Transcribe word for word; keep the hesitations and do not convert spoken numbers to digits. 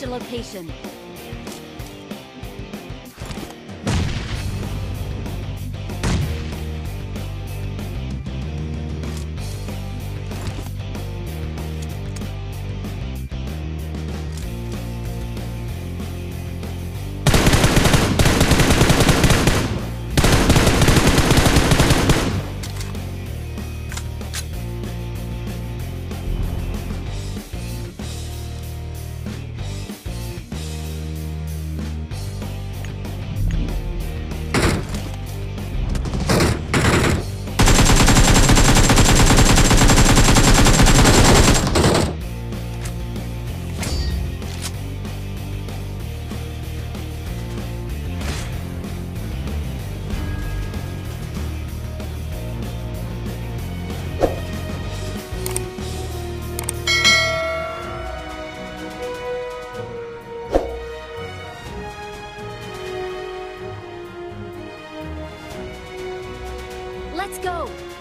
Marked a location. Let's go!